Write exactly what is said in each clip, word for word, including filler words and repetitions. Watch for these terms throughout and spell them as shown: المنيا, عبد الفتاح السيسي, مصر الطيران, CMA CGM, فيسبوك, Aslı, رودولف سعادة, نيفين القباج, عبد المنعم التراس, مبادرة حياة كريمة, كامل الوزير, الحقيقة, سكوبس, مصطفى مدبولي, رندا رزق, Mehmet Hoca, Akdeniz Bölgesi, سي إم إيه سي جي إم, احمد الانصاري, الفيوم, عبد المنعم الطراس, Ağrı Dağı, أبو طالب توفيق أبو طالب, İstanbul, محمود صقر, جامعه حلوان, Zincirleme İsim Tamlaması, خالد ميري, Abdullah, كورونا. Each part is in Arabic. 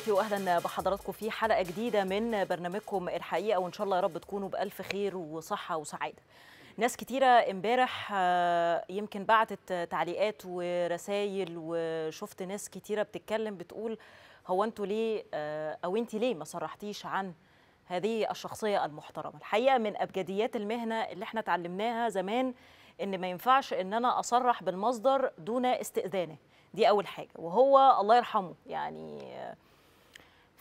تحياتي واهلا بحضراتكم في حلقه جديده من برنامجكم الحقيقه، وان شاء الله يا رب تكونوا بالف خير وصحه وسعاده. ناس كتيره امبارح يمكن بعتت تعليقات ورسائل، وشفت ناس كتيره بتتكلم بتقول هو انتوا ليه او انت ليه ما صرحتيش عن هذه الشخصيه المحترمه؟ الحقيقه من ابجديات المهنه اللي احنا اتعلمناها زمان ان ما ينفعش ان انا اصرح بالمصدر دون استئذانه، دي أول حاجة. وهو الله يرحمه يعني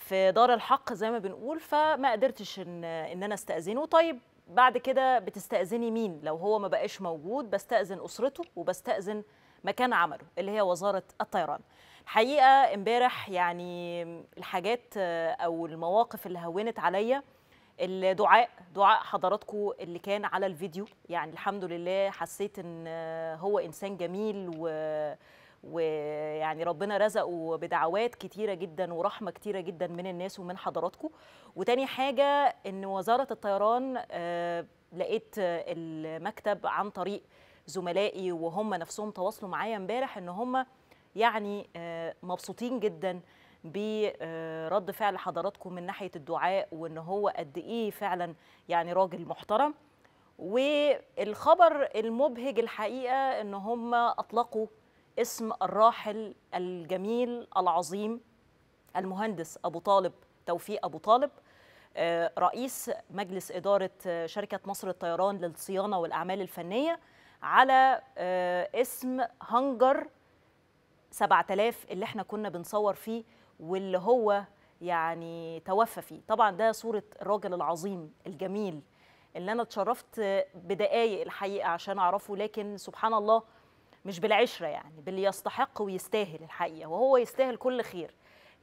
في دار الحق زي ما بنقول، فما قدرتش إن, إن أنا استأذنه. طيب بعد كده بتستأذني مين لو هو ما بقاش موجود؟ بستأذن أسرته وبستأذن مكان عمله اللي هي وزارة الطيران. الحقيقة امبارح يعني الحاجات أو المواقف اللي هونت عليا الدعاء، دعاء حضراتكم اللي كان على الفيديو، يعني الحمد لله حسيت إن هو إنسان جميل و ويعني ربنا رزقه بدعوات كتيرة جدا ورحمة كتيرة جدا من الناس ومن حضراتكم. وتاني حاجة ان وزارة الطيران لقيت المكتب عن طريق زملائي وهم نفسهم تواصلوا معايا امبارح ان هم يعني مبسوطين جدا برد فعل حضراتكم من ناحية الدعاء، وان هو قد ايه فعلا يعني راجل محترم. والخبر المبهج الحقيقة ان هم اطلقوا اسم الراحل الجميل العظيم المهندس أبو طالب توفيق أبو طالب رئيس مجلس إدارة شركة مصر الطيران للصيانة والأعمال الفنية على اسم هنجر سبعة آلاف اللي احنا كنا بنصور فيه واللي هو يعني توفى فيه. طبعا ده صورة الراجل العظيم الجميل اللي أنا اتشرفت بدقايق الحقيقة عشان أعرفه، لكن سبحان الله مش بالعشرة، يعني باللي يستحق ويستاهل الحقيقة، وهو يستاهل كل خير.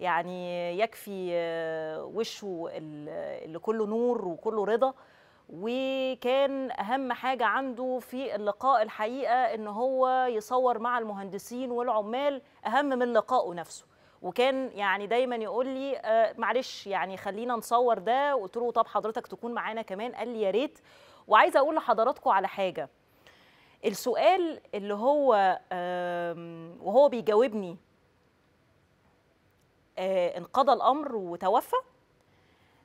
يعني يكفي وشه اللي كله نور وكله رضا، وكان أهم حاجة عنده في اللقاء الحقيقة إن هو يصور مع المهندسين والعمال أهم من لقائه نفسه. وكان يعني دايما يقول لي آه معلش يعني خلينا نصور ده، قلت له طب حضرتك تكون معانا كمان، قال لي يا ريت. وعايزة أقول لحضراتكم على حاجة، السؤال اللي هو وهو بيجاوبني انقضى الأمر وتوفى،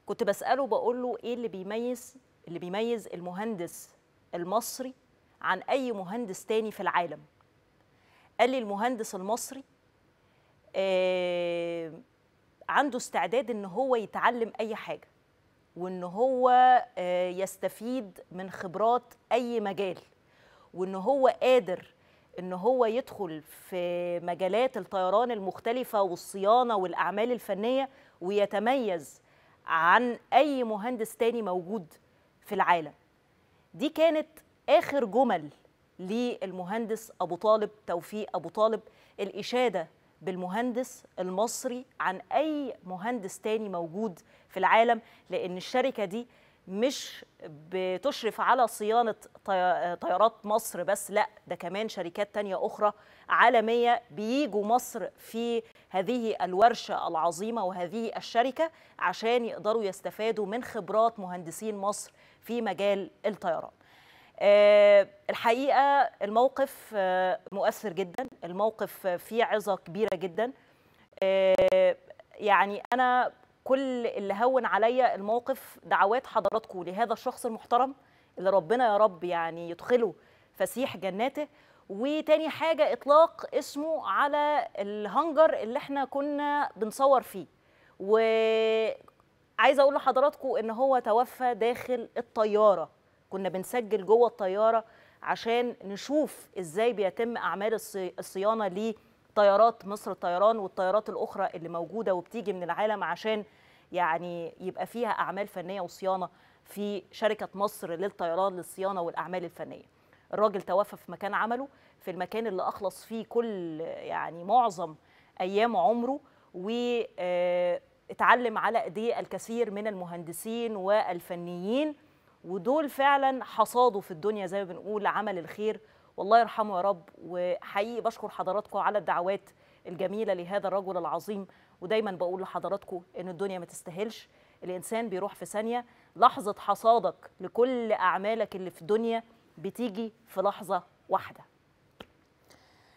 كنت بسأله بقول له إيه اللي بيميز اللي بيميز المهندس المصري عن أي مهندس تاني في العالم؟ قال لي المهندس المصري عنده استعداد إن هو يتعلم أي حاجة، وإن هو يستفيد من خبرات أي مجال، وإن هو قادر إن هو يدخل في مجالات الطيران المختلفة والصيانة والأعمال الفنية ويتميز عن أي مهندس تاني موجود في العالم. دي كانت آخر جمل للمهندس أبو طالب توفيق أبو طالب، الإشادة بالمهندس المصري عن أي مهندس تاني موجود في العالم، لأن الشركة دي مش بتشرف على صيانة طيارات مصر بس، لا ده كمان شركات تانية أخرى عالمية بييجوا مصر في هذه الورشة العظيمة وهذه الشركة عشان يقدروا يستفادوا من خبرات مهندسين مصر في مجال الطيران. الحقيقة الموقف مؤثر جدا، الموقف فيه عظة كبيرة جدا. يعني أنا كل اللي هون عليا الموقف دعوات حضراتكم لهذا الشخص المحترم اللي ربنا يا رب يعني يدخله فسيح جناته. وتاني حاجة إطلاق اسمه على الهنجر اللي احنا كنا بنصور فيه، وعايزة أقول لحضراتكم إن هو توفى داخل الطيارة، كنا بنسجل جوه الطيارة عشان نشوف إزاي بيتم أعمال الصيانة ليه طيارات مصر الطيران والطيارات الأخرى اللي موجودة وبتيجي من العالم، عشان يعني يبقى فيها أعمال فنية وصيانة في شركة مصر للطيران للصيانة والأعمال الفنية. الراجل توفى في مكان عمله، في المكان اللي أخلص فيه كل يعني معظم أيام عمره، واتعلم على أيديه الكثير من المهندسين والفنيين، ودول فعلا حصادوا في الدنيا زي ما بنقول عمل الخير، والله يرحمه يا رب. وحقيقي بشكر حضراتكم على الدعوات الجميلة لهذا الرجل العظيم، ودايما بقول لحضراتكم إن الدنيا ما تستاهلش، الإنسان بيروح في ثانية، لحظة حصادك لكل أعمالك اللي في الدنيا بتيجي في لحظة واحدة.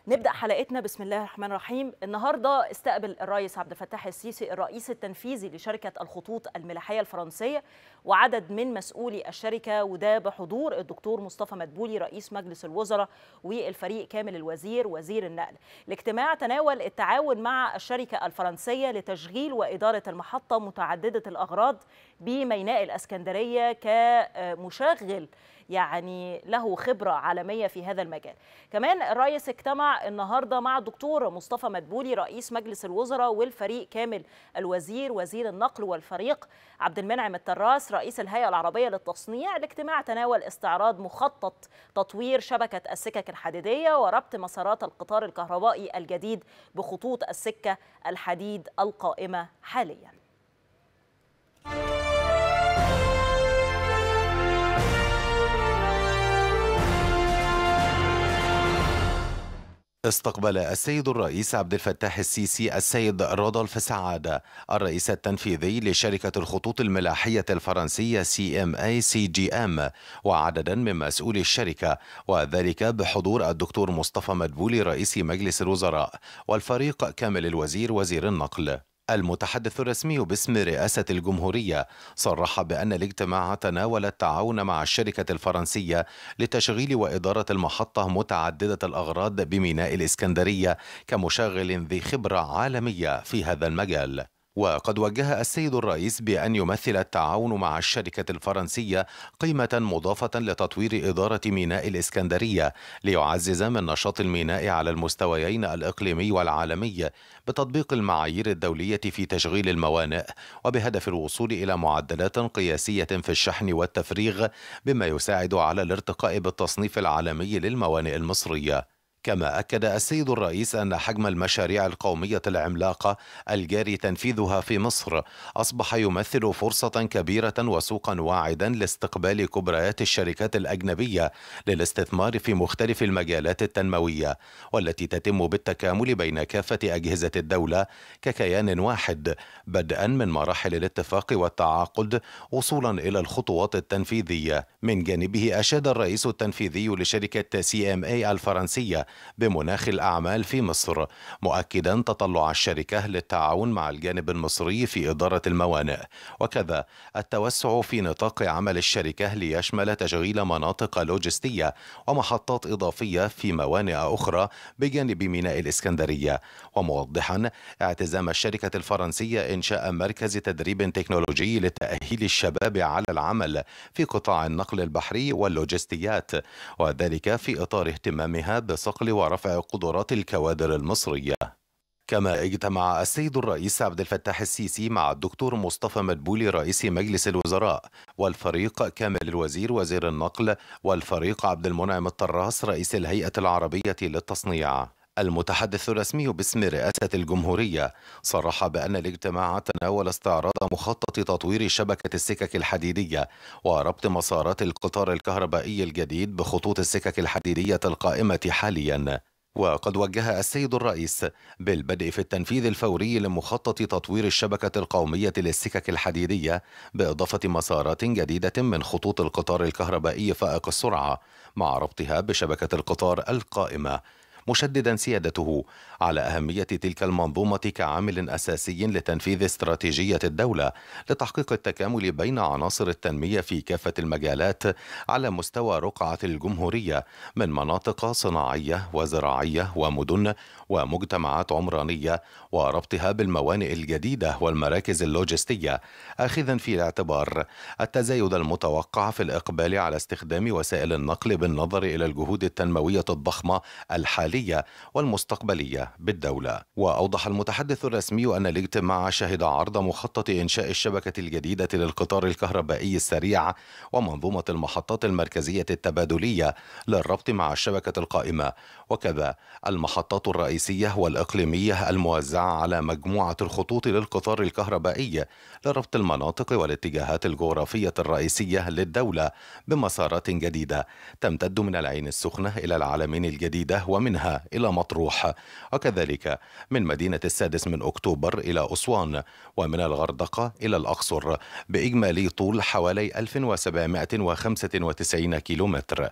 نبدأ حلقتنا بسم الله الرحمن الرحيم. النهارده استقبل الرئيس عبد الفتاح السيسي الرئيس التنفيذي لشركة الخطوط الملاحية الفرنسية وعدد من مسؤولي الشركة، وده بحضور الدكتور مصطفى مدبولي رئيس مجلس الوزراء والفريق كامل الوزير وزير النقل. الاجتماع تناول التعاون مع الشركة الفرنسية لتشغيل وإدارة المحطة متعددة الأغراض بميناء الإسكندرية كمشغل يعني له خبرة عالمية في هذا المجال. كمان الرئيس اجتمع النهاردة مع الدكتور مصطفى مدبولي رئيس مجلس الوزراء والفريق كامل الوزير وزير النقل والفريق عبد المنعم التراس رئيس الهيئة العربية للتصنيع. الاجتماع تناول استعراض مخطط تطوير شبكة السكك الحديدية وربط مسارات القطار الكهربائي الجديد بخطوط السكة الحديد القائمة حاليا. استقبل السيد الرئيس عبد الفتاح السيسي السيد رودولف سعادة الرئيس التنفيذي لشركة الخطوط الملاحية الفرنسية سي إم إيه سي جي إم وعددا من مسؤولي الشركة، وذلك بحضور الدكتور مصطفى مدبولي رئيس مجلس الوزراء والفريق كامل الوزير وزير النقل. المتحدث الرسمي باسم رئاسة الجمهورية صرح بأن الاجتماع تناول التعاون مع الشركة الفرنسية لتشغيل وإدارة المحطة متعددة الأغراض بميناء الإسكندرية كمشغل ذي خبرة عالمية في هذا المجال. وقد وجه السيد الرئيس بأن يمثل التعاون مع الشركة الفرنسية قيمة مضافة لتطوير إدارة ميناء الإسكندرية ليعزز من نشاط الميناء على المستويين الإقليمي والعالمي بتطبيق المعايير الدولية في تشغيل الموانئ، وبهدف الوصول إلى معدلات قياسية في الشحن والتفريغ بما يساعد على الارتقاء بالتصنيف العالمي للموانئ المصرية. كما أكد السيد الرئيس أن حجم المشاريع القومية العملاقة الجاري تنفيذها في مصر أصبح يمثل فرصة كبيرة وسوقا واعدا لاستقبال كبريات الشركات الأجنبية للاستثمار في مختلف المجالات التنموية، والتي تتم بالتكامل بين كافة أجهزة الدولة ككيان واحد بدءا من مراحل الاتفاق والتعاقد وصولا إلى الخطوات التنفيذية. من جانبه أشاد الرئيس التنفيذي لشركة سي إم إيه الفرنسية بمناخ الأعمال في مصر، مؤكدا تطلع الشركة للتعاون مع الجانب المصري في إدارة الموانئ، وكذا التوسع في نطاق عمل الشركة ليشمل تشغيل مناطق لوجستية ومحطات إضافية في موانئ أخرى بجانب ميناء الإسكندرية، وموضحا اعتزام الشركة الفرنسية إنشاء مركز تدريب تكنولوجي لتأهيل الشباب على العمل في قطاع النقل البحري واللوجستيات، وذلك في إطار اهتمامها بصقل ورفع قدرات الكوادر المصرية. كما اجتمع السيد الرئيس عبد الفتاح السيسي مع الدكتور مصطفى مدبولي رئيس مجلس الوزراء والفريق كامل الوزير وزير النقل والفريق عبد المنعم الطراس رئيس الهيئة العربية للتصنيع. المتحدث الرسمي باسم رئاسة الجمهورية صرح بأن الاجتماع تناول استعراض مخطط تطوير شبكة السكك الحديدية وربط مسارات القطار الكهربائي الجديد بخطوط السكك الحديدية القائمة حالياً. وقد وجه السيد الرئيس بالبدء في التنفيذ الفوري لمخطط تطوير الشبكة القومية للسكك الحديدية بإضافة مسارات جديدة من خطوط القطار الكهربائي فائق السرعة مع ربطها بشبكة القطار القائمة، مشددا سيادته على أهمية تلك المنظومة كعامل أساسي لتنفيذ استراتيجية الدولة لتحقيق التكامل بين عناصر التنمية في كافة المجالات على مستوى رقعة الجمهورية من مناطق صناعية وزراعية ومدن ومجتمعات عمرانية، وربطها بالموانئ الجديدة والمراكز اللوجستية، آخذا في الاعتبار التزايد المتوقع في الإقبال على استخدام وسائل النقل بالنظر إلى الجهود التنموية الضخمة الحالية والمستقبلية بالدولة. وأوضح المتحدث الرسمي أن الاجتماع شهد عرض مخطط إنشاء الشبكة الجديدة للقطار الكهربائي السريع ومنظومة المحطات المركزية التبادلية للربط مع الشبكة القائمة، وكذا المحطات الرئيسية والإقليمية الموزعة على مجموعة الخطوط للقطار الكهربائي لربط المناطق والاتجاهات الجغرافية الرئيسية للدولة بمسارات جديدة تمتد من العين السخنة إلى العالمين الجديدة ومنها إلى مطروح، وكذلك من مدينة السادس من أكتوبر إلى أسوان، ومن الغردقة إلى الأقصر، بإجمالي طول حوالي ألف وسبعمائة وخمسة وتسعين كيلومتر.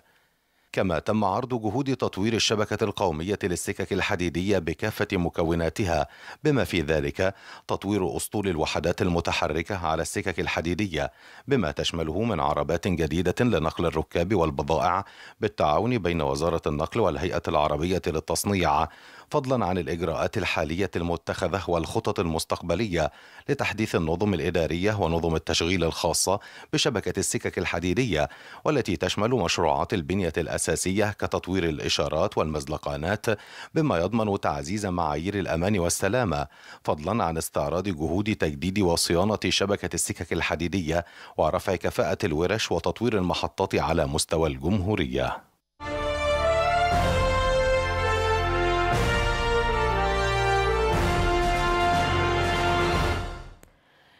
كما تم عرض جهود تطوير الشبكة القومية للسكك الحديدية بكافة مكوناتها، بما في ذلك تطوير أسطول الوحدات المتحركة على السكك الحديدية بما تشمله من عربات جديدة لنقل الركاب والبضائع بالتعاون بين وزارة النقل والهيئة العربية للتصنيع، فضلا عن الإجراءات الحالية المتخذة والخطط المستقبلية لتحديث النظم الإدارية ونظم التشغيل الخاصة بشبكة السكك الحديدية، والتي تشمل مشروعات البنية الأساسية كتطوير الإشارات والمزلقانات بما يضمن تعزيز معايير الأمان والسلامة، فضلا عن استعراض جهود تجديد وصيانة شبكة السكك الحديدية ورفع كفاءة الورش وتطوير المحطات على مستوى الجمهورية.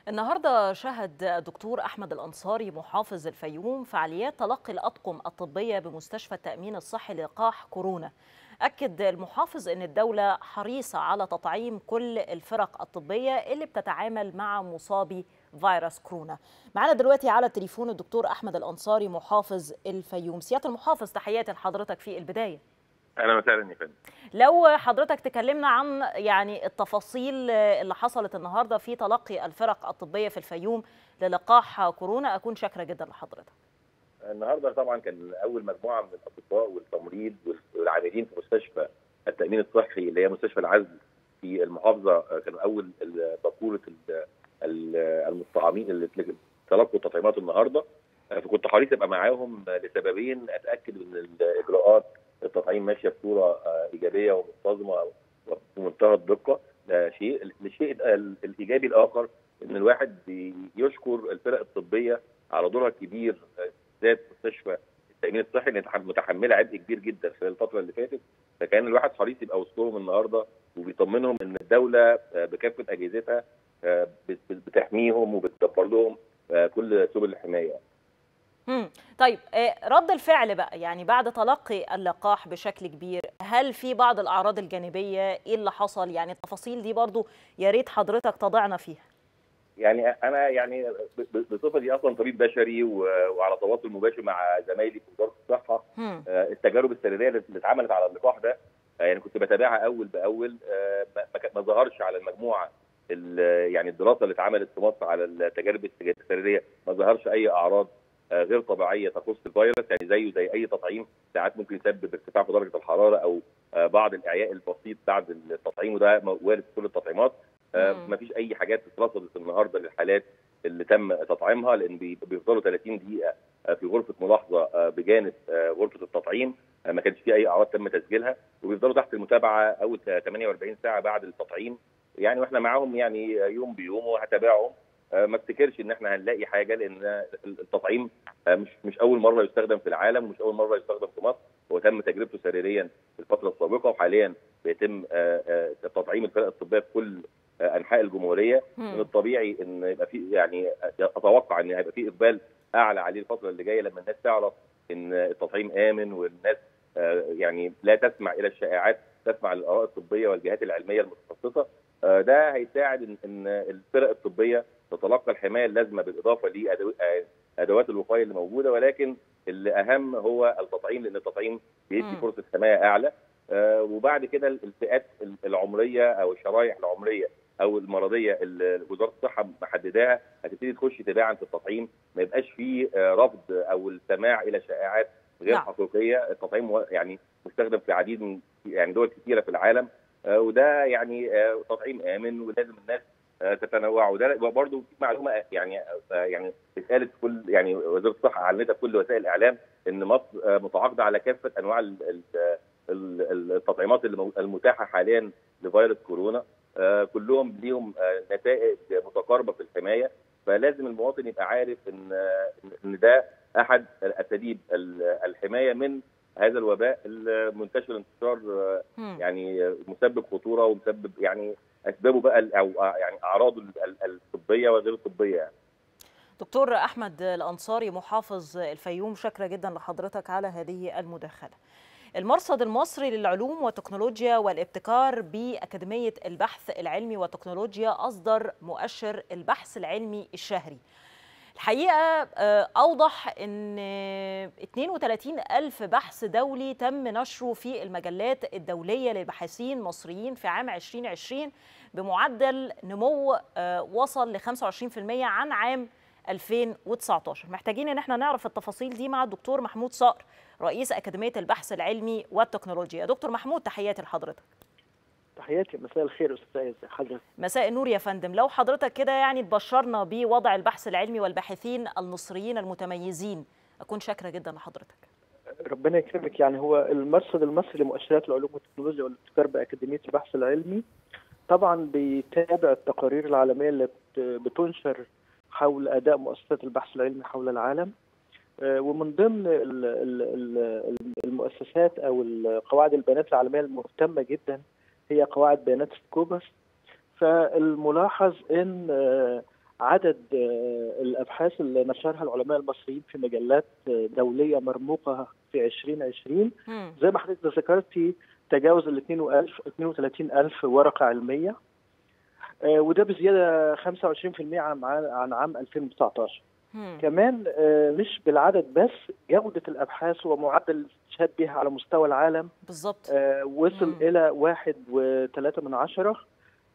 النهارده شهد الدكتور احمد الانصاري محافظ الفيوم فعاليات تلقي الاطقم الطبيه بمستشفى التامين الصحي لقاح كورونا. اكد المحافظ ان الدوله حريصه على تطعيم كل الفرق الطبيه اللي بتتعامل مع مصابي فيروس كورونا. معانا دلوقتي على التليفون الدكتور احمد الانصاري محافظ الفيوم. سياده المحافظ، تحياتي لحضرتك في البدايه. اهلا وسهلا يا فندم. لو حضرتك تكلمنا عن يعني التفاصيل اللي حصلت النهارده في تلقي الفرق الطبيه في الفيوم للقاح كورونا، اكون شاكره جدا لحضرتك. النهارده طبعا كان اول مجموعه من الاطباء والتمريض والعاملين في مستشفى التامين الصحي اللي هي مستشفى العزل في المحافظه، كانوا اول باكوره المطعمين اللي تلقوا التطعيمات النهارده. فكنت حريص ابقى معاهم لسببين، اتاكد من الاجراءات التطعيم ماشيه بصوره ايجابيه ومنتظمه ومنتهى الدقه، ده شيء. الشيء الايجابي الاخر ان الواحد بيشكر الفرق الطبيه على دورها الكبير، ذات مستشفى التامين الصحي اللي متحمله عبء كبير جدا خلال الفتره اللي فاتت، فكان الواحد حريص يبقى وسطهم النهارده وبيطمنهم ان الدوله بكافه اجهزتها بتحميهم وبتدبر لهم كل سبل الحمايه. امم طيب، رد الفعل بقى يعني بعد تلقي اللقاح بشكل كبير، هل في بعض الاعراض الجانبيه؟ ايه اللي حصل؟ يعني التفاصيل دي برضو يا ريت حضرتك تضعنا فيها. يعني انا يعني بصفتي اصلا طبيب بشري وعلى تواصل مباشر مع زمايلي في وزاره الصحه، التجارب السريريه اللي اتعملت على اللقاح ده يعني كنت بتابعها اول باول، ما ظهرش على المجموعه يعني الدراسه اللي اتعملت في مصر على التجارب السريريه، ما ظهرش اي اعراض غير طبيعيه تخص الفيروس، يعني زيه زي اي تطعيم ساعات ممكن يسبب ارتفاع في درجه الحراره او بعض الاعياء البسيط بعد التطعيم، وده وارد في كل التطعيمات. ما فيش اي حاجات اترصدت النهارده للحالات اللي تم تطعيمها، لان بيفضلوا ثلاثين دقيقه في غرفه ملاحظه بجانب غرفه التطعيم، ما كانش في اي اعراض تم تسجيلها، وبيفضلوا تحت المتابعه اول ثمانية وأربعين ساعه بعد التطعيم، يعني واحنا معاهم يعني يوم بيوم وهتابعهم. ما افتكرش ان احنا هنلاقي حاجه، لان التطعيم مش مش اول مره يستخدم في العالم ومش اول مره يستخدم في مصر، هو تم تجربته سريريا في الفتره السابقه، وحاليا بيتم تطعيم الفرق الطبيه في كل انحاء الجمهوريه. من الطبيعي ان يبقى في يعني اتوقع ان هيبقى في اقبال اعلى عليه الفتره اللي جايه لما الناس تعرف ان التطعيم امن، والناس يعني لا تسمع الى الشائعات، تسمع للاراء الطبيه والجهات العلميه المتخصصه. ده هيساعد ان الفرق الطبيه تتلقى الحمايه اللازمه بالاضافه لادوات الوقايه اللي موجوده، ولكن الاهم هو التطعيم، لان التطعيم بيدي فرصه حمايه اعلى. وبعد كده الفئات العمريه او الشرائح العمريه او المرضيه اللي وزاره الصحه محدداها هتبتدي تخش تباعا في التطعيم، ما يبقاش فيه رفض او السماع الى شائعات غير حقيقيه. التطعيم يعني مستخدم في العديد من يعني دول كثيره في العالم، وده يعني تطعيم امن ولازم الناس تتنوع. وده برضه معلومه يعني يعني اتقالت كل يعني وزاره الصحه اعلنتها في كل وسائل الاعلام ان مصر متعاقده على كافه انواع التطعيمات المتاحه حاليا لفيروس كورونا، كلهم ليهم نتائج متقاربه في الحمايه، فلازم المواطن يبقى عارف ان ان ده احد اساليب الحمايه من هذا الوباء المنتشر انتشار يعني مسبب خطوره ومسبب يعني اسبابه بقى او يعني اعراضه الطبيه وغير الطبيه. يعني دكتور احمد الانصاري محافظ الفيوم، شكرا جدا لحضرتك على هذه المداخله. المرصد المصري للعلوم والتكنولوجيا والابتكار باكاديميه البحث العلمي والتكنولوجيا اصدر مؤشر البحث العلمي الشهري. الحقيقة أوضح أن اثنين وثلاثين ألف بحث دولي تم نشره في المجلات الدولية لباحثين مصريين في عام ألفين وعشرين بمعدل نمو وصل ل خمسة وعشرين بالمئة عن عام ألفين وتسعطاشر. محتاجين أن احنا نعرف التفاصيل دي مع الدكتور محمود صقر رئيس أكاديمية البحث العلمي والتكنولوجيا. دكتور محمود، تحياتي لحضرتك. تحياتي، مساء الخير استاذ حضرتك. مساء النور يا فندم. لو حضرتك كده يعني تبشرنا بوضع البحث العلمي والباحثين المصريين المتميزين اكون شاكره جدا لحضرتك. ربنا يكرمك. يعني هو المرصد المصري لمؤشرات العلوم والتكنولوجيا والابتكار باكاديميه البحث العلمي طبعا بيتابع التقارير العالميه اللي بتنشر حول اداء مؤسسات البحث العلمي حول العالم، ومن ضمن المؤسسات او قواعد البيانات العالميه المهتمه جدا هي قواعد بيانات سكوبس. فالملاحظ ان عدد الابحاث اللي نشرها العلماء المصريين في مجلات دوليه مرموقه في ألفين وعشرين زي ما حضرتك ذكرتي تجاوز ال اثنين وثلاثين ألف ورقه علميه، وده بزياده خمسة وعشرين بالمئة عن عام ألفين وتسعطاشر. كمان مش بالعدد بس، جودة الأبحاث ومعدل الاستشهاد بها على مستوى العالم بالظبط وصل مم. إلى واحد وثلاثة من عشرة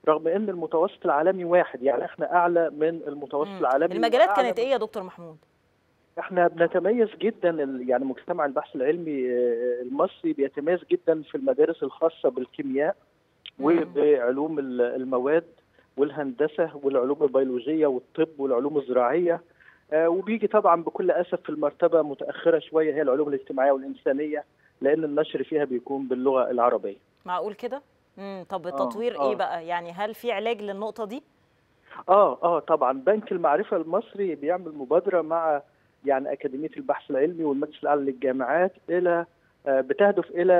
رغم أن المتوسط العالمي واحد، يعني احنا أعلى من المتوسط مم. العالمي. المجالات كانت إيه يا دكتور محمود؟ احنا بنتميز جدا، يعني مجتمع البحث العلمي المصري بيتميز جدا في المدارس الخاصة بالكيمياء مم. وبعلوم المواد والهندسة والعلوم البيولوجية والطب والعلوم الزراعية، وبيجي طبعا بكل اسف في المرتبه متاخره شويه هي العلوم الاجتماعيه والانسانيه لان النشر فيها بيكون باللغه العربيه. معقول كده؟ امم طب التطوير آه. ايه بقى؟ يعني هل في علاج للنقطه دي؟ اه اه طبعا بنك المعرفه المصري بيعمل مبادره مع يعني اكاديميه البحث العلمي والمجلس الاعلى للجامعات الى بتهدف الى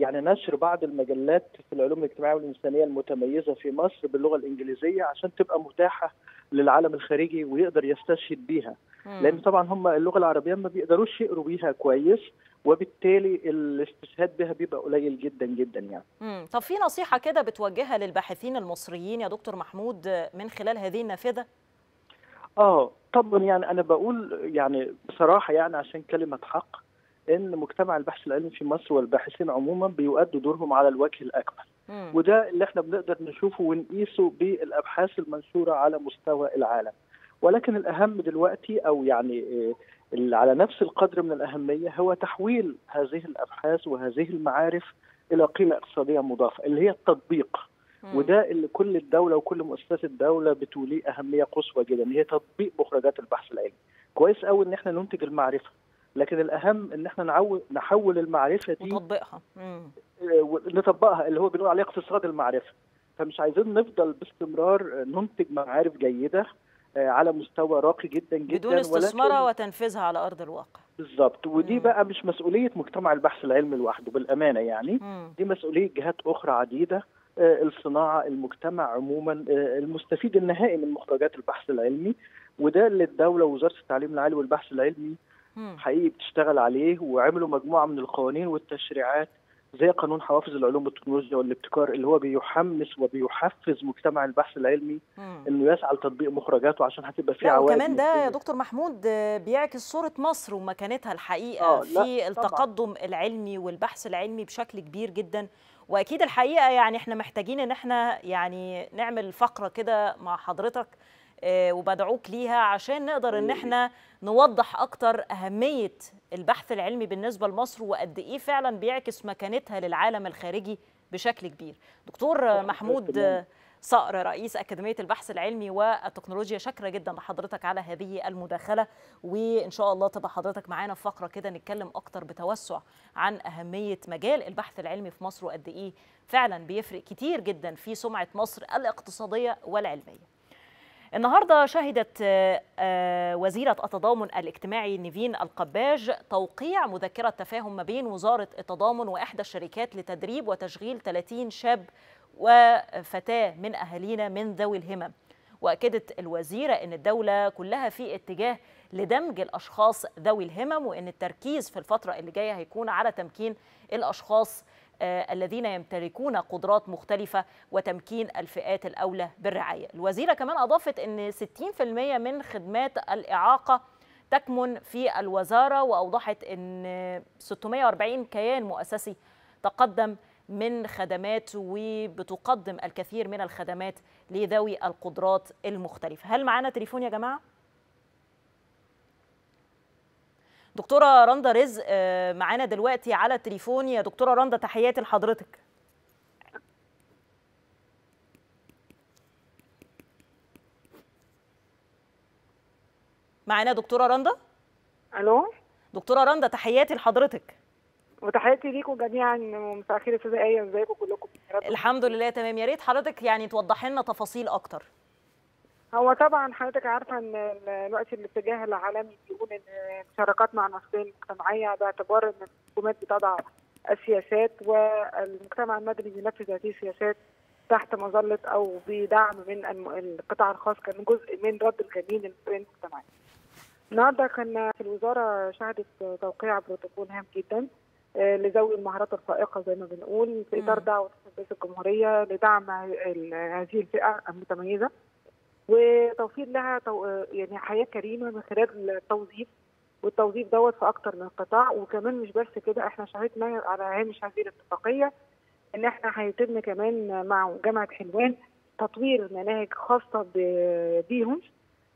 يعني نشر بعض المجلات في العلوم الاجتماعيه والانسانيه المتميزه في مصر باللغه الانجليزيه عشان تبقى متاحه للعالم الخارجي ويقدر يستشهد بيها، لان طبعا هم اللغه العربيه ما بيقدروش يقروا بيها كويس وبالتالي الاستشهاد بها بيبقى قليل جدا جدا يعني. امم طب في نصيحه كده بتوجهها للباحثين المصريين يا دكتور محمود من خلال هذه النافذه؟ اه طبعا يعني انا بقول يعني بصراحه يعني عشان كلمه حق ان مجتمع البحث العلمي في مصر والباحثين عموما بيؤدوا دورهم على الوجه الاكبر، مم. وده اللي احنا بنقدر نشوفه ونقيسه بالابحاث المنشوره على مستوى العالم. ولكن الاهم دلوقتي او يعني على نفس القدر من الاهميه هو تحويل هذه الابحاث وهذه المعارف الى قيمه اقتصاديه مضافه اللي هي التطبيق، مم. وده اللي كل الدوله وكل مؤسسات الدوله بتوليه اهميه قصوى جدا هي تطبيق مخرجات البحث العلمي. كويس قوي ان احنا ننتج المعرفه، لكن الأهم إن إحنا نحول المعرفة دي نطبقها نطبقها اللي هو بنقول عليه اقتصاد المعرفة. فمش عايزين نفضل باستمرار ننتج معارف جيدة على مستوى راقي جدا جدا بدون استثمارها وتنفيذها على أرض الواقع. بالظبط، ودي مم. بقى مش مسؤولية مجتمع البحث العلمي لوحده بالأمانة، يعني مم. دي مسؤولية جهات أخرى عديدة، الصناعة، المجتمع عموما، المستفيد النهائي من مخرجات البحث العلمي، وده اللي الدولة ووزارة التعليم العالي والبحث العلمي حقيقي بتشتغل عليه وعملوا مجموعه من القوانين والتشريعات زي قانون حوافز العلوم والتكنولوجيا والابتكار اللي هو بيحمس وبيحفز مجتمع البحث العلمي مم. انه يسعى لتطبيق مخرجاته عشان هتبقى في عوائد. وكمان ده يا دكتور محمود بيعكس صوره مصر ومكانتها الحقيقه آه في التقدم طبعا. العلمي والبحث العلمي بشكل كبير جدا. واكيد الحقيقه يعني احنا محتاجين ان احنا يعني نعمل فقره كده مع حضرتك وبدعوك ليها عشان نقدر ان احنا نوضح اكتر اهميه البحث العلمي بالنسبه لمصر وقد ايه فعلا بيعكس مكانتها للعالم الخارجي بشكل كبير. دكتور محمود صقر رئيس اكاديميه البحث العلمي والتكنولوجيا، شاكره جدا لحضرتك على هذه المداخله، وان شاء الله تبقى حضرتك معانا في فقره كده نتكلم اكتر بتوسع عن اهميه مجال البحث العلمي في مصر وقد ايه فعلا بيفرق كتير جدا في سمعه مصر الاقتصاديه والعلميه. النهارده شهدت وزيرة التضامن الاجتماعي نيفين القباج توقيع مذكرة تفاهم ما بين وزارة التضامن وإحدى الشركات لتدريب وتشغيل ثلاثين شاب وفتاة من أهالينا من ذوي الهمم. وأكدت الوزيرة أن الدولة كلها في اتجاه لدمج الأشخاص ذوي الهمم وأن التركيز في الفترة اللي جاية هيكون على تمكين الأشخاص الذين يمتلكون قدرات مختلفة وتمكين الفئات الأولى بالرعاية. الوزيرة كمان أضافت أن ستين بالمئة من خدمات الإعاقة تكمن في الوزارة، وأوضحت أن ستمائة وأربعين كيان مؤسسي تقدم من خدمات وبتقدم الكثير من الخدمات لذوي القدرات المختلفة. هل معنا تليفون يا جماعة؟ دكتورة رندا رزق معانا دلوقتي على التليفون. يا دكتورة رندا تحياتي لحضرتك. معانا دكتورة رندا؟ الو دكتورة رندا تحياتي لحضرتك. وتحياتي ليكم جميعا. مساء الخير يا استاذة ايه، ازيكم كلكم؟ الحمد لله تمام. يا ريت حضرتك يعني توضح لنا تفاصيل اكتر. هو طبعا حضرتك عارفه ان الوقت الاتجاه العالمي بيقول ان الشراكات مع المؤسسات المجتمعيه باعتبار ان الحكومات بتضع السياسات والمجتمع المدني بينفذ هذه السياسات تحت مظله او بدعم من القطاع الخاص كان جزء من رد الجميل للمؤسسات المجتمعيه. النهارده كان في الوزاره شهدت توقيع بروتوكول هام جدا لذوي المهارات الفائقه زي ما بنقول في اطار دعوه رئيس الجمهوريه لدعم هذه الفئه المتميزه وتوفير لها تو... يعني حياه كريمه من خلال التوظيف، والتوظيف دوت في اكتر من قطاع. وكمان مش بس كده، احنا شهدنا على هامش هذه الاتفاقيه ان احنا هيتم كمان مع جامعه حلوان تطوير مناهج خاصه ب... بيهم،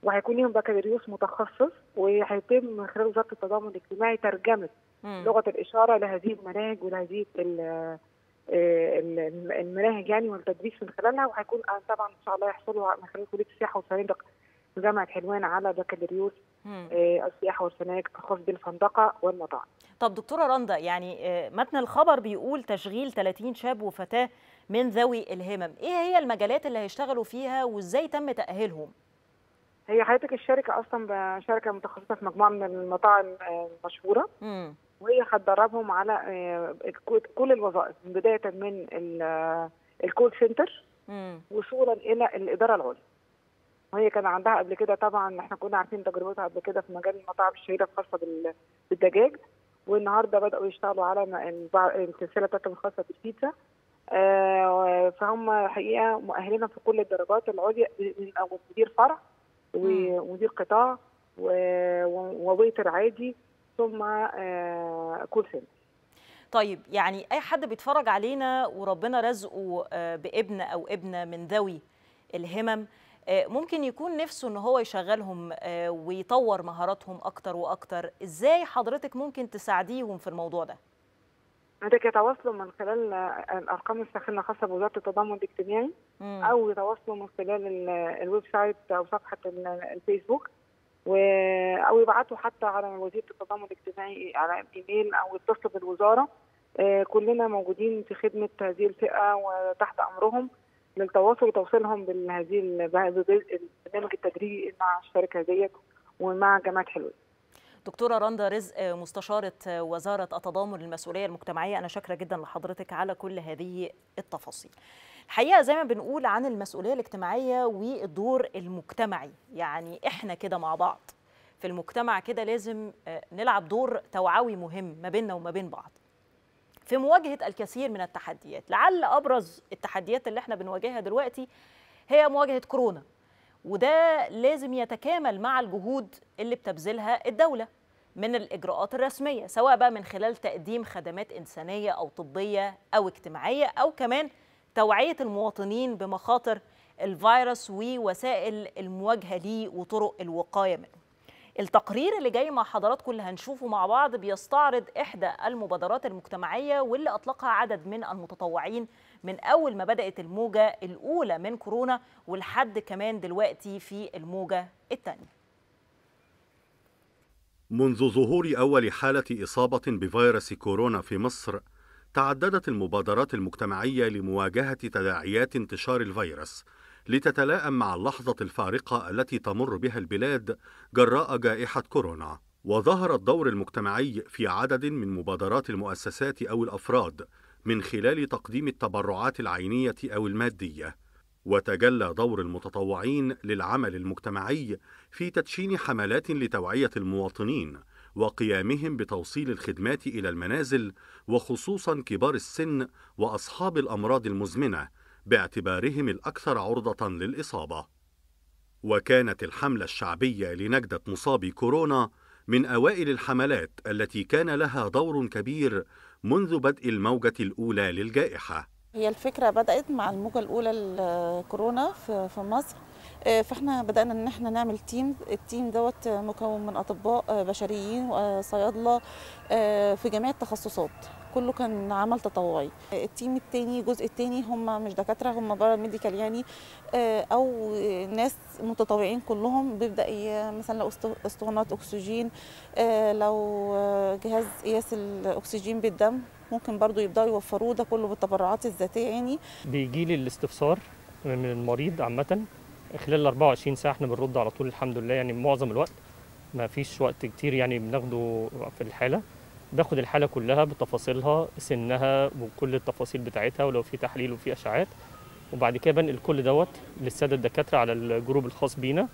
وهيكون لهم بكالوريوس متخصص، وهيتم من خلال وزاره التضامن الاجتماعي ترجمه مم. لغه الاشاره لهذه المناهج ولهذه ال... المناهج يعني والتدريس من خلالها. وهيكون طبعا ان شاء الله يحصلوا من خلال كليه السياحه والفنادق جامعه حلوان على بكالوريوس السياحه والفنادق الخاص بالفندقه والمطاعم. طب دكتوره رندا، يعني متن الخبر بيقول تشغيل ثلاثين شاب وفتاه من ذوي الهمم، ايه هي المجالات اللي هيشتغلوا فيها وازاي تم تاهيلهم؟ هي حضرتك الشركه اصلا شركه متخصصه في مجموعه من المطاعم المشهوره، امم وهي هتدربهم على كل الوظائف بدايه من الكول سنتر وصولا الى الاداره العليا. وهي كان عندها قبل كده، طبعا احنا كنا عارفين تجربتها قبل كده في مجال المطاعم الشهيره الخاصه بالدجاج، والنهارده بداوا يشتغلوا على السلسله بتاعتهم الخاصه بالبيتزا. فهم حقيقه مؤهلين في كل الدرجات العليا، من اول مدير فرع ومدير قطاع وويتر عادي ثم كل سنة. طيب يعني أي حد بيتفرج علينا وربنا رزقه بابن أو ابنة من ذوي الهمم ممكن يكون نفسه إن هو يشغلهم ويطور مهاراتهم أكتر وأكتر، إزاي حضرتك ممكن تساعديهم في الموضوع ده؟ عندك يتواصلوا من خلال الأرقام الساخنة الخاصة بوزارة التضامن الاجتماعي، أو يتواصلوا من خلال الويب سايت أو صفحة الفيسبوك، و... أو يبعتوا حتى على وزيرة التضامن الاجتماعي على إيميل أو يتصلوا بالوزارة. آه كلنا موجودين في خدمة هذه الفئة وتحت أمرهم للتواصل وتوصيلهم بهذه البرنامج التدريبي مع الشركة ديت ومع جامعة حلوان. دكتورة رندا رزق مستشارة وزارة التضامن المسؤولية المجتمعية، أنا شاكرة جدا لحضرتك على كل هذه التفاصيل. الحقيقة زي ما بنقول عن المسؤولية الاجتماعية والدور المجتمعي، يعني إحنا كده مع بعض في المجتمع كده لازم نلعب دور توعوي مهم ما بيننا وما بين بعض في مواجهة الكثير من التحديات. لعل أبرز التحديات اللي إحنا بنواجهها دلوقتي هي مواجهة كورونا، وده لازم يتكامل مع الجهود اللي بتبذلها الدولة من الإجراءات الرسمية، سواء بقى من خلال تقديم خدمات إنسانية أو طبية أو اجتماعية، أو كمان توعية المواطنين بمخاطر الفيروس ووسائل المواجهة ليه وطرق الوقاية منه. التقرير اللي جاي مع حضراتكم اللي هنشوفه مع بعض بيستعرض إحدى المبادرات المجتمعية واللي أطلقها عدد من المتطوعين من أول ما بدأت الموجة الأولى من كورونا ولحد كمان دلوقتي في الموجة الثانية. منذ ظهور أول حالة إصابة بفيروس كورونا في مصر، تعددت المبادرات المجتمعية لمواجهة تداعيات انتشار الفيروس لتتلائم مع اللحظة الفارقة التي تمر بها البلاد جراء جائحة كورونا. وظهر الدور المجتمعي في عدد من مبادرات المؤسسات أو الأفراد من خلال تقديم التبرعات العينية أو المادية، وتجلى دور المتطوعين للعمل المجتمعي في تدشين حملات لتوعية المواطنين وقيامهم بتوصيل الخدمات إلى المنازل وخصوصا كبار السن وأصحاب الأمراض المزمنة باعتبارهم الأكثر عرضة للإصابة. وكانت الحملة الشعبية لنجدة مصابي كورونا من أوائل الحملات التي كان لها دور كبير منذ بدء الموجة الأولى للجائحة. هي الفكرة بدأت مع الموجة الأولى لكورونا في مصر، فاحنا بدأنا ان احنا نعمل تيم. التيم دوت مكون من أطباء بشريين وصيادلة في جميع التخصصات، كله كان عمل تطوعي. التيم التاني الجزء التاني هم مش دكاترة، هم بره ميديكال يعني، أو ناس متطوعين كلهم. بيبدأ مثلا لو اسطوانات أكسجين، لو جهاز قياس الأكسجين بالدم ممكن برضو يبدأوا يوفروه، ده كله بالتبرعات الذاتية. يعني بيجي لي الاستفسار من المريض عامة خلال أربعة وعشرين ساعة، احنا بنرد على طول الحمد لله، يعني معظم الوقت ما فيش وقت كتير يعني بناخده في الحالة. باخد الحالة كلها بتفاصيلها، سنها وكل التفاصيل بتاعتها، ولو في تحليل وفي أشعات، وبعد كده بنقل كل دوت للسادة الدكاترة على الجروب الخاص بينا،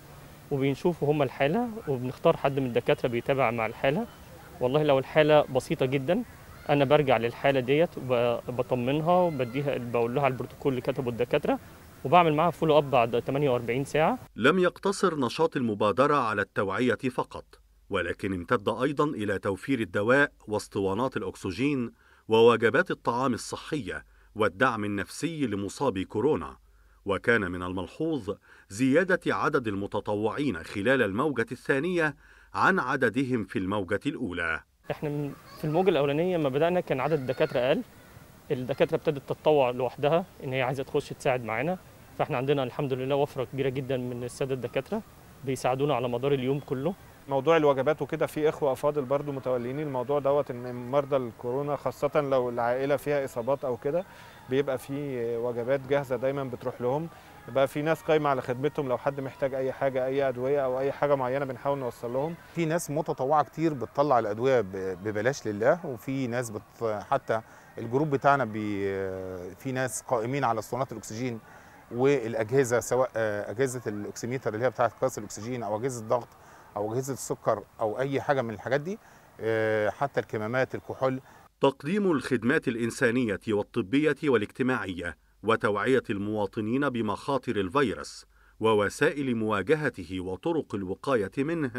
وبنشوفوا هم الحالة وبنختار حد من الدكاترة بيتابع مع الحالة. والله لو الحالة بسيطة جدا أنا برجع للحالة ديت وبطمنها وبديها، بقول لها على البروتوكول اللي كتبه الدكاترة وبعمل معاها فولو أب بعد ثمانية وأربعين ساعة. لم يقتصر نشاط المبادرة على التوعية فقط، ولكن امتد أيضا إلى توفير الدواء واسطوانات الأكسجين ووجبات الطعام الصحية والدعم النفسي لمصابي كورونا. وكان من الملحوظ زيادة عدد المتطوعين خلال الموجة الثانية عن عددهم في الموجة الأولى. احنا في الموجة الأولانية لما بدأنا كان عدد الدكاترة أقل، الدكاترة ابتدت تتطوع لوحدها إن هي عايزة تخش تساعد معانا، فاحنا عندنا الحمد لله وفرة كبيرة جدا من السادة الدكاترة بيساعدونا على مدار اليوم كله. موضوع الوجبات وكده، في اخوه افاضل برضو متولين الموضوع دوت، ان مرضى الكورونا خاصه لو العائله فيها اصابات او كده بيبقى في وجبات جاهزه دايما بتروح لهم، بقى في ناس قايمه على خدمتهم لو حد محتاج اي حاجه، اي ادويه او اي حاجه معينه بنحاول نوصل لهم. في ناس متطوعه كتير بتطلع الادويه ببلاش لله، وفي ناس بت... حتى الجروب بتاعنا بي... في ناس قائمين على اسطوانات الاكسجين والاجهزه، سواء اجهزه الاكسيميتر اللي هي بتاعه قياس الاكسجين، او اجهزه الضغط، أو أجهزة السكر، أو أي حاجة من الحاجات دي، حتى الكمامات، الكحول. تقديم الخدمات الإنسانية والطبية والاجتماعية وتوعية المواطنين بمخاطر الفيروس ووسائل مواجهته وطرق الوقاية منه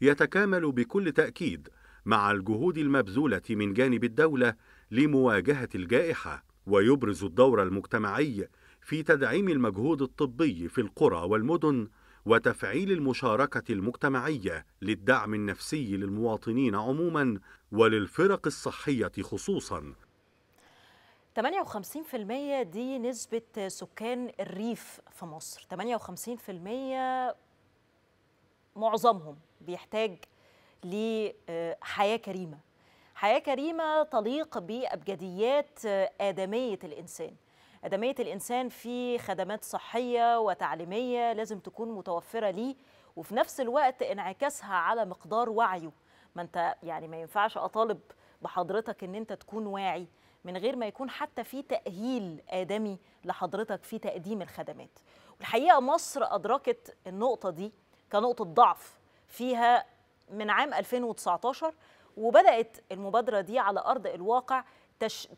يتكامل بكل تأكيد مع الجهود المبذولة من جانب الدولة لمواجهة الجائحة، ويبرز الدور المجتمعي في تدعيم المجهود الطبي في القرى والمدن وتفعيل المشاركة المجتمعية للدعم النفسي للمواطنين عموما وللفرق الصحية خصوصا. ثمانية وخمسين بالمئة دي نسبة سكان الريف في مصر، ثمانية وخمسين بالمئة معظمهم بيحتاج لحياة كريمة. حياة كريمة تليق بأبجديات آدمية الإنسان. آدمية الإنسان في خدمات صحية وتعليمية لازم تكون متوفرة ليه، وفي نفس الوقت انعكاسها على مقدار وعيه. ما أنت يعني ما ينفعش أطالب بحضرتك إن أنت تكون واعي من غير ما يكون حتى في تأهيل آدمي لحضرتك في تقديم الخدمات. والحقيقة مصر أدركت النقطة دي كنقطة ضعف فيها من عام ألفين وتسعطاشر، وبدأت المبادرة دي على أرض الواقع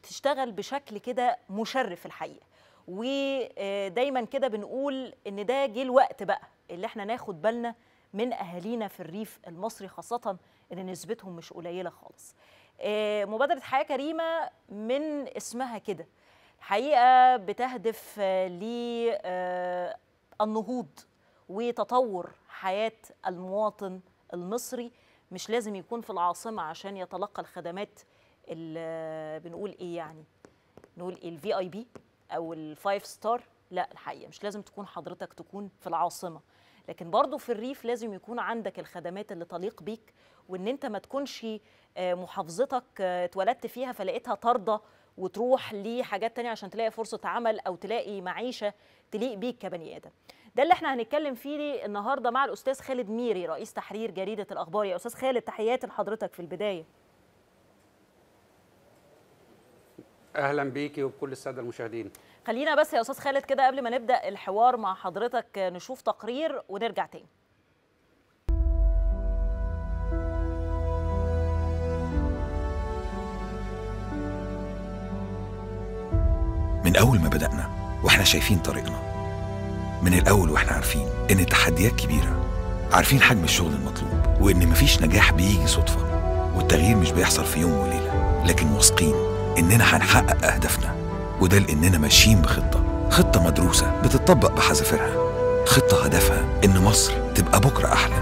تشتغل بشكل كده مشرف الحقيقه. ودايما كده بنقول ان ده جه الوقت بقى اللي احنا ناخد بالنا من اهالينا في الريف المصري، خاصه ان نسبتهم مش قليله خالص. مبادره حياه كريمه من اسمها كده الحقيقه بتهدف للنهوض وتطور حياه المواطن المصري. مش لازم يكون في العاصمه عشان يتلقى الخدمات بنقول ايه يعني نقول ايه الفي اي بي او الفايف ستار. لا الحقيقه مش لازم تكون حضرتك تكون في العاصمه، لكن برضو في الريف لازم يكون عندك الخدمات اللي تليق بيك، وان انت ما تكونش محافظتك اتولدت فيها فلقيتها طارده وتروح لحاجات تانية عشان تلاقي فرصه عمل او تلاقي معيشه تليق بيك كبني ادم. ده اللي احنا هنتكلم فيه النهارده مع الاستاذ خالد ميري رئيس تحرير جريده الاخبار. يا استاذ خالد تحياتي لحضرتك في البدايه. اهلا بيكي وبكل الساده المشاهدين. خلينا بس يا استاذ خالد كده قبل ما نبدا الحوار مع حضرتك نشوف تقرير ونرجع تاني. من أول ما بدأنا وإحنا شايفين طريقنا، من الأول وإحنا عارفين إن التحديات كبيرة، عارفين حجم الشغل المطلوب وإن مفيش نجاح بيجي صدفة والتغيير مش بيحصل في يوم وليلة، لكن واثقين إننا هنحقق أهدافنا، وده لإننا ماشيين بخطة، خطة مدروسة بتطبق بحذافيرها، خطة هدفها إن مصر تبقى بكرة أحلى.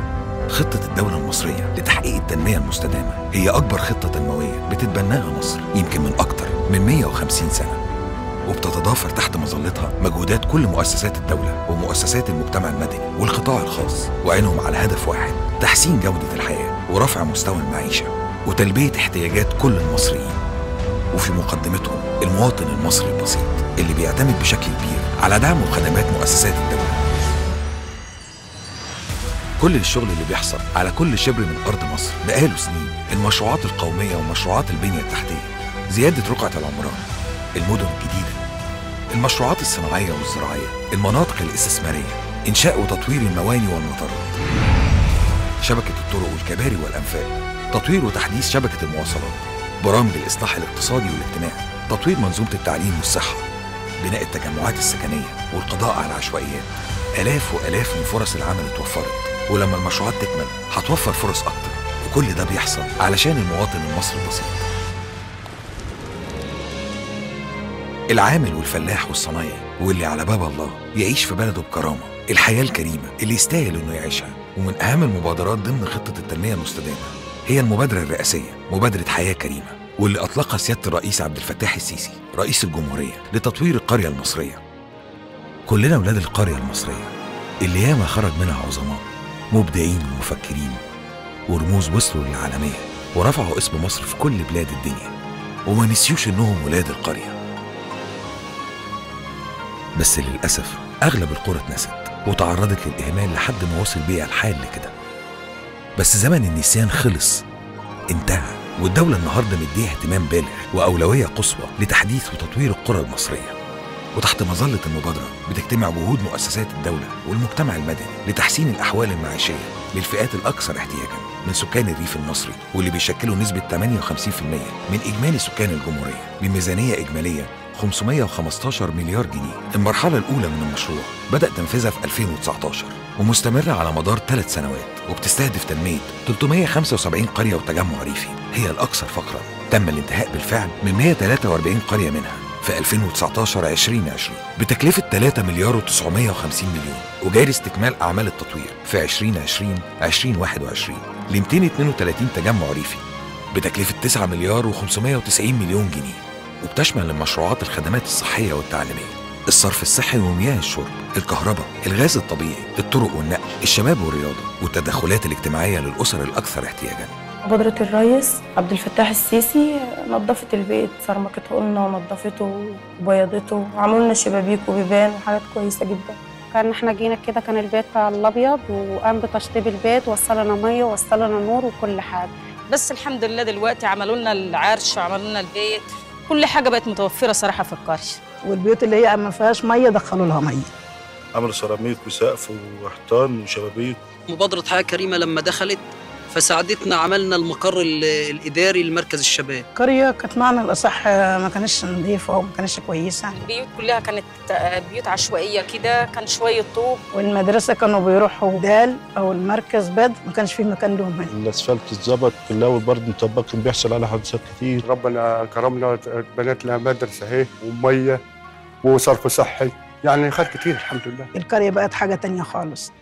خطة الدولة المصرية لتحقيق التنمية المستدامة هي أكبر خطة تنموية بتتبناها مصر يمكن من أكتر من مية وخمسين سنة، وبتتضافر تحت مظلتها مجهودات كل مؤسسات الدولة ومؤسسات المجتمع المدني والقطاع الخاص، وعينهم على هدف واحد: تحسين جودة الحياة ورفع مستوى المعيشة وتلبية احتياجات كل المصريين، وفي مقدمتهم المواطن المصري البسيط اللي بيعتمد بشكل كبير على دعم وخدمات مؤسسات الدولة. كل الشغل اللي بيحصل على كل شبر من أرض مصر بقاله سنين، المشروعات القومية ومشروعات البنية التحتية، زيادة رقعة العمران، المدن الجديدة، المشروعات الصناعية والزراعية، المناطق الاستثمارية، إنشاء وتطوير المواني والمطارات، شبكة الطرق والكباري والأنفاق، تطوير وتحديث شبكة المواصلات، برامج الإصلاح الاقتصادي والاجتماعي، تطوير منظومة التعليم والصحة، بناء التجمعات السكنية والقضاء على العشوائيات. آلاف وآلاف من فرص العمل اتوفرت، ولما المشروعات تكمل هتوفر فرص أكتر، وكل ده بيحصل علشان المواطن المصري البسيط. العامل والفلاح والصنايعي واللي على باب الله يعيش في بلده بكرامة، الحياة الكريمة اللي يستاهل إنه يعيشها. ومن أهم المبادرات ضمن خطة التنمية المستدامة هي المبادرة الرئاسية، مبادرة حياة كريمة، واللي أطلقها سيادة الرئيس عبد الفتاح السيسي رئيس الجمهورية لتطوير القرية المصرية. كلنا ولاد القرية المصرية اللي ياما خرج منها عظماء مبدعين ومفكرين ورموز وصلوا للعالمية ورفعوا اسم مصر في كل بلاد الدنيا، وما نسيوش انهم ولاد القرية، بس للأسف أغلب القرى اتنست وتعرضت للإهمال لحد ما وصل بيها الحال لكده. بس زمن النسيان خلص انتهى، والدولة النهاردة مديها اهتمام بالغ وأولوية قصوى لتحديث وتطوير القرى المصرية، وتحت مظلة المبادرة بتجتمع جهود مؤسسات الدولة والمجتمع المدني لتحسين الأحوال المعيشية للفئات الأكثر احتياجاً من سكان الريف المصري، واللي بيشكلوا نسبة ثمانية وخمسين بالمية من إجمالي سكان الجمهورية بميزانية إجمالية خمسمية وخمستاشر مليار جنيه. المرحلة الأولى من المشروع بدأ تنفيذها في ألفين وتسعتاشر ومستمرة على مدار ثلاث سنوات، وبتستهدف تنمية تلتمية وخمسة وسبعين قرية وتجمع ريفي هي الأكثر فقراً، تم الانتهاء بالفعل من مية وتلاتة وأربعين قرية منها في ألفين وتسعتاشر ألفين وعشرين بتكلفة تلاتة مليار وتسعمية وخمسين مليون، وجاري استكمال أعمال التطوير في ألفين وعشرين ألفين وواحد وعشرين ل ميتين واتنين وتلاتين تجمع ريفي بتكلفة تسعة مليار وخمسمية وتسعين مليون جنيه، وبتشمل المشروعات الخدمات الصحية والتعليمية، الصرف الصحي ومياه الشرب، الكهرباء، الغاز الطبيعي، الطرق والنقل، الشباب والرياضة، والتدخلات الاجتماعية للأسر الأكثر احتياجاً. مبادرة الرئيس عبد الفتاح السيسي نظفت البيت، صرمكته لنا ونظفته وبيضته، وعملوا لنا شبابيك وبيبان وحاجات كويسة جدا. كان احنا جينا كده كان البيت الابيض، وقام بتشطيب البيت، وصلنا ميه ووصلنا نور وكل حاجة. بس الحمد لله دلوقتي عملوا لنا العرش وعملوا لنا البيت، كل حاجة بقت متوفرة صراحة في القرية. والبيوت اللي هي ما فيهاش ميه دخلوا لها ميه. عملوا سيراميك وسقف وحيطان وشبابيك. مبادرة حياة كريمة لما دخلت فساعدتنا، عملنا المقر الاداري لمركز الشباب. القريه كانت معنا الاصح ما كانتش نظيفه وما كانتش كويسه، البيوت كلها كانت بيوت عشوائيه كده، كان شويه طوب، والمدرسه كانوا بيروحوا دال او المركز بدر، ما كانش فيه مكان لهم. الاسفلت اتظبط كلها برضه مطبق، كان بيحصل على حادثات كتير. ربنا كرمنا اتبنت لها مدرسه اهي وميه وصرف صحي، يعني خد كتير الحمد لله. القريه بقت حاجه ثانيه خالص.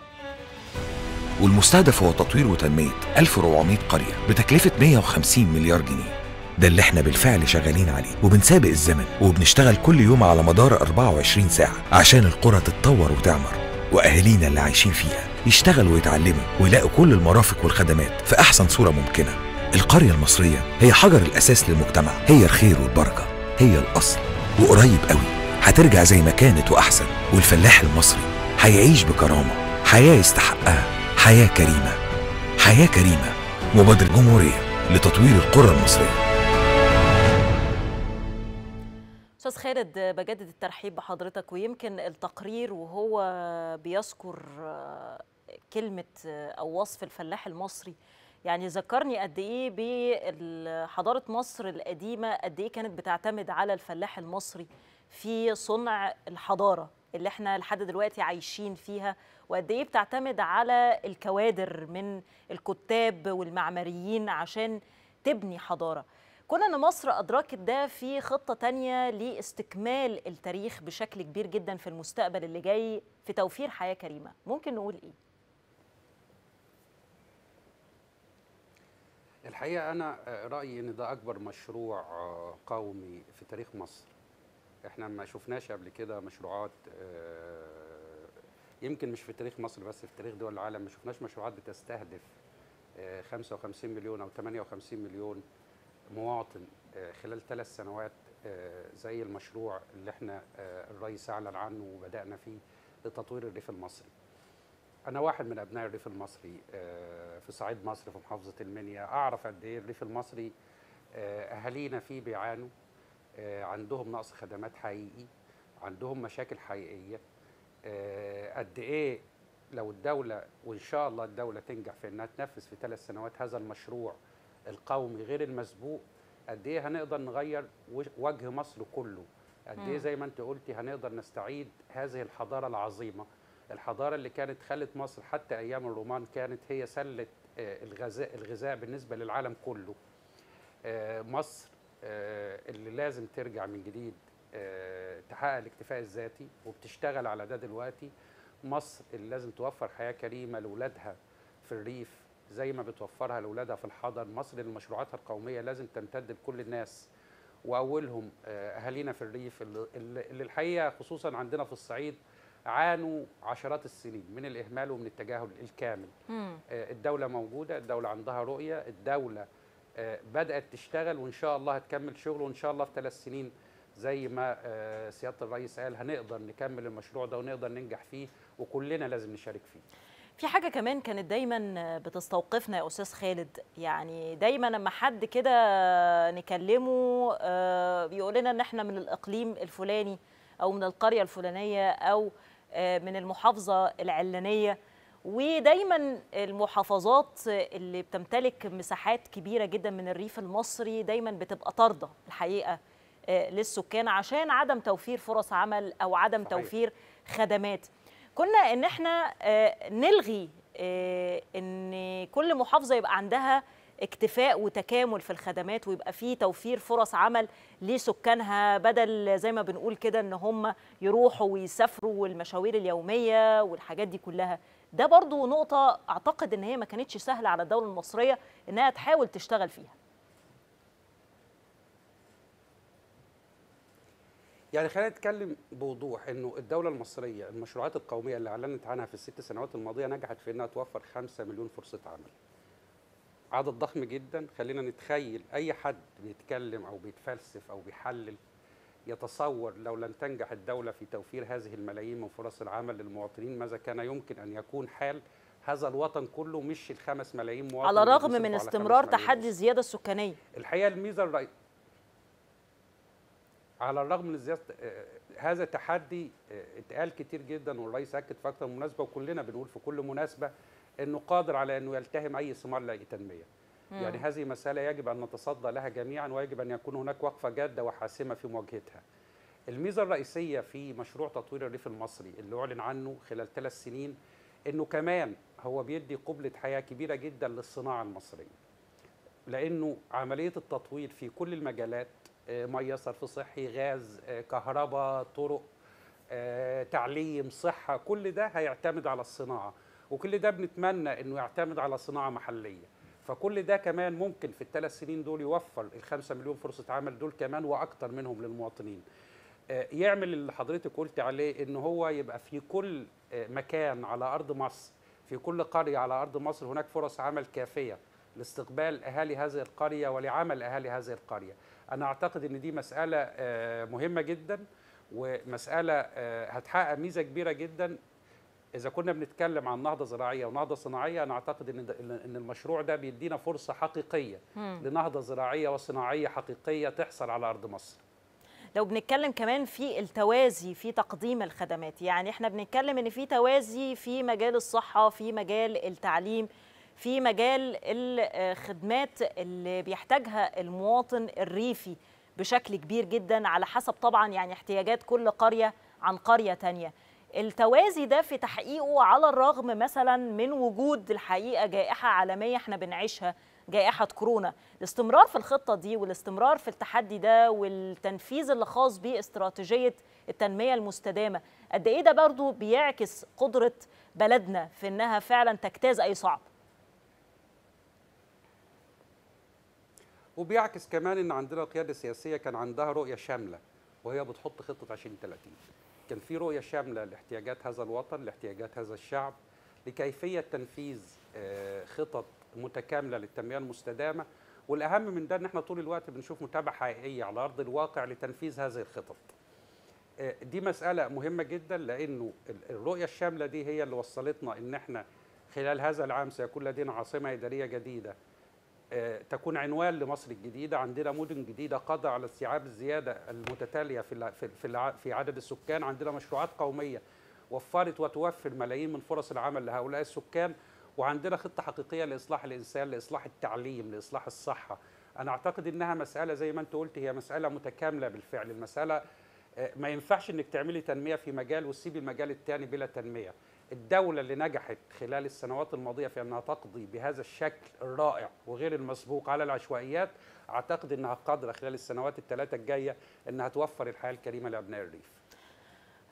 والمستهدف هو تطوير وتنمية ألف وأربعمية قرية بتكلفة مية وخمسين مليار جنيه. ده اللي احنا بالفعل شغالين عليه، وبنسابق الزمن وبنشتغل كل يوم على مدار أربعة وعشرين ساعة عشان القرى تتطور وتعمر، وأهالينا اللي عايشين فيها يشتغلوا ويتعلموا ويلاقوا كل المرافق والخدمات في أحسن صورة ممكنة. القرية المصرية هي حجر الأساس للمجتمع، هي الخير والبركة، هي الأصل، وقريب قوي هترجع زي ما كانت وأحسن، والفلاح المصري هيعيش بكرامة، حياة يستحقها، حياة كريمة. حياة كريمة، مبادرة جمهورية لتطوير القرى المصرية. أستاذ خالد، بجدد الترحيب بحضرتك، ويمكن التقرير وهو بيذكر كلمة أو وصف الفلاح المصري يعني ذكرني قد إيه بحضارة مصر القديمة، قد إيه كانت بتعتمد على الفلاح المصري في صنع الحضارة اللي احنا لحد دلوقتي عايشين فيها، وقد ايه بتعتمد على الكوادر من الكتاب والمعماريين عشان تبني حضارة. كون ان مصر ادركت ده في خطة تانية لاستكمال التاريخ بشكل كبير جدا في المستقبل اللي جاي في توفير حياة كريمة، ممكن نقول ايه؟ الحقيقة أنا رأيي إن ده أكبر مشروع قومي في تاريخ مصر. إحنا ما شفناش قبل كده مشروعات، يمكن مش في تاريخ مصر بس، في تاريخ دول العالم ما شفناش مشروعات بتستهدف خمسة وخمسين مليون أو ثمانية وخمسين مليون مواطن خلال ثلاث سنوات زي المشروع اللي إحنا الرئيس أعلن عنه وبدأنا فيه لتطوير الريف المصري. أنا واحد من أبناء الريف المصري في صعيد مصر في محافظة المنيا، أعرف قد إيه الريف المصري أهالينا فيه بيعانوا، عندهم نقص خدمات حقيقي، عندهم مشاكل حقيقية، قد إيه لو الدولة وإن شاء الله الدولة تنجح في إنها تنفذ في ثلاث سنوات هذا المشروع القومي غير المسبوق، قد إيه هنقدر نغير وجه مصر كله، قد إيه زي ما أنت قلتي هنقدر نستعيد هذه الحضارة العظيمة، الحضارة اللي كانت خلت مصر حتى أيام الرومان كانت هي سلة الغذاء الغذاء بالنسبة للعالم كله. مصر اللي لازم ترجع من جديد تحقق الاكتفاء الذاتي وبتشتغل على ده دلوقتي، مصر اللي لازم توفر حياة كريمة لأولادها في الريف زي ما بتوفرها لأولادها في الحضر، مصر اللي مشروعاتها القومية لازم تمتد لكل الناس وأولهم أهالينا في الريف اللي الحقيقة خصوصا عندنا في الصعيد عانوا عشرات السنين من الإهمال ومن التجاهل الكامل. مم. الدولة موجودة، الدولة عندها رؤية، الدولة بدأت تشتغل وإن شاء الله هتكمل شغل، وإن شاء الله في ثلاث سنين زي ما سيادة الرئيس قال هنقدر نكمل المشروع ده ونقدر ننجح فيه وكلنا لازم نشارك فيه. في حاجة كمان كانت دايما بتستوقفنا يا أستاذ خالد، يعني دايما لما حد كده نكلمه يقول لنا إن إحنا من الإقليم الفلاني أو من القرية الفلانية أو من المحافظة العلانية، ودايما المحافظات اللي بتمتلك مساحات كبيرة جدا من الريف المصري دايما بتبقى طاردة الحقيقة للسكان عشان عدم توفير فرص عمل أو عدم صحيح. توفير خدمات. كنا إن احنا نلغي إن كل محافظة يبقى عندها اكتفاء وتكامل في الخدمات ويبقى فيه توفير فرص عمل لسكانها، بدل زي ما بنقول كده ان هم يروحوا ويسافروا والمشاوير اليوميه والحاجات دي كلها. ده برضو نقطه اعتقد ان هي ما كانتش سهله على الدوله المصريه انها تحاول تشتغل فيها. يعني خلينا نتكلم بوضوح انه الدوله المصريه المشروعات القوميه اللي اعلنت عنها في الست سنوات الماضيه نجحت في انها توفر خمسة مليون فرصه عمل. عدد ضخم جدا، خلينا نتخيل أي حد بيتكلم أو بيتفلسف أو بيحلل يتصور لو لم تنجح الدولة في توفير هذه الملايين من فرص العمل للمواطنين ماذا كان يمكن أن يكون حال هذا الوطن كله، مش الخمس ملايين مواطن على الرغم من استمرار تحدي الزيادة السكانية. الحقيقة الميزة الرئيسية على الرغم من الزيادة هذا التحدي اتقال كتير جدا والرئيس أكد في أكتر من مناسبة وكلنا بنقول في كل مناسبة انه قادر على انه يلتهم اي ثمار لاي تنميه. مم. يعني هذه مساله يجب ان نتصدى لها جميعا ويجب ان يكون هناك وقفه جاده وحاسمه في مواجهتها. الميزه الرئيسيه في مشروع تطوير الريف المصري اللي اعلن عنه خلال ثلاث سنين انه كمان هو بيدي قبله حياه كبيره جدا للصناعه المصريه. لانه عمليه التطوير في كل المجالات ميسر في صحي، غاز، كهرباء، طرق، تعليم، صحه، كل ده هيعتمد على الصناعه. وكل ده بنتمنى انه يعتمد على صناعه محليه، فكل ده كمان ممكن في الثلاث سنين دول يوفر الخمسة مليون فرصه عمل دول كمان واكتر منهم للمواطنين. يعمل اللي حضرتك قلت عليه ان هو يبقى في كل مكان على ارض مصر، في كل قريه على ارض مصر هناك فرص عمل كافيه لاستقبال اهالي هذه القريه ولعمل اهالي هذه القريه. انا اعتقد ان دي مساله مهمه جدا ومساله هتحقق ميزه كبيره جدا. إذا كنا بنتكلم عن نهضة زراعية ونهضة صناعية أنا أعتقد إن المشروع ده بيدينا فرصة حقيقية مم. لنهضة زراعية وصناعية حقيقية تحصل على أرض مصر. لو بنتكلم كمان في التوازي في تقديم الخدمات، يعني إحنا بنتكلم إن في توازي في مجال الصحة، في مجال التعليم، في مجال الخدمات اللي بيحتاجها المواطن الريفي بشكل كبير جدا، على حسب طبعا يعني احتياجات كل قرية عن قرية تانية. التوازي ده في تحقيقه على الرغم مثلا من وجود الحقيقة جائحة عالمية احنا بنعيشها، جائحة كورونا، الاستمرار في الخطة دي والاستمرار في التحدي ده والتنفيذ اللي خاص بيه استراتيجية التنمية المستدامة، قد ايه ده برضو بيعكس قدرة بلدنا في انها فعلا تجتاز اي صعب؟ وبيعكس كمان ان عندنا قيادة سياسية كان عندها رؤية شاملة وهي بتحط خطة عشرين ثلاثين. كان في رؤية شاملة لاحتياجات هذا الوطن، لاحتياجات هذا الشعب، لكيفية تنفيذ خطط متكاملة للتنمية المستدامة، والأهم من ده إن إحنا طول الوقت بنشوف متابعة حقيقية على أرض الواقع لتنفيذ هذه الخطط. دي مسألة مهمة جدا، لأنه الرؤية الشاملة دي هي اللي وصلتنا إن إحنا خلال هذا العام سيكون لدينا عاصمة إدارية جديدة تكون عنوان لمصر الجديدة، عندنا مدن جديدة قادرة على استيعاب الزيادة المتتالية في في في عدد السكان، عندنا مشروعات قومية وفرت وتوفر ملايين من فرص العمل لهؤلاء السكان، وعندنا خطة حقيقية لإصلاح الإنسان، لإصلاح التعليم، لإصلاح الصحة. أنا أعتقد إنها مسألة زي ما أنت قلت هي مسألة متكاملة بالفعل. المسألة ما ينفعش إنك تعملي تنمية في مجال وتسيبي المجال الثاني بلا تنمية. الدولة اللي نجحت خلال السنوات الماضية في أنها تقضي بهذا الشكل الرائع وغير المسبوق على العشوائيات، أعتقد أنها قادرة خلال السنوات الثلاثة الجاية أنها توفر الحياة الكريمة لأبناء الريف.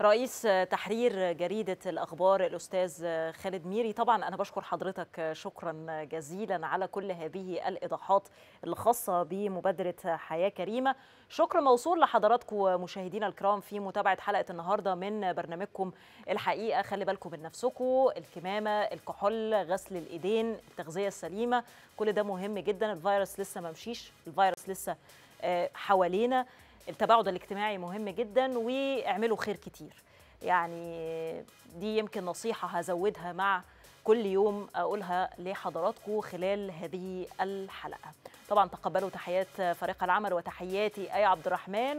رئيس تحرير جريدة الأخبار الأستاذ خالد ميري، طبعا أنا بشكر حضرتك شكرا جزيلا على كل هذه الإيضاحات الخاصة بمبادرة حياة كريمة. شكر موصول لحضراتكم مشاهدينا الكرام في متابعة حلقة النهاردة من برنامجكم الحقيقة. خلي بالكم من نفسكم، الكمامة، الكحول، غسل الإيدين، التغذية السليمة، كل ده مهم جدا. الفيروس لسه ما مشيش، الفيروس لسه حوالينا. التباعد الاجتماعي مهم جدا، واعملوا خير كتير. يعني دي يمكن نصيحة هزودها مع كل يوم أقولها لحضراتكم خلال هذه الحلقة. طبعا تقبلوا تحيات فريق العمل وتحياتي أي عبد الرحمن.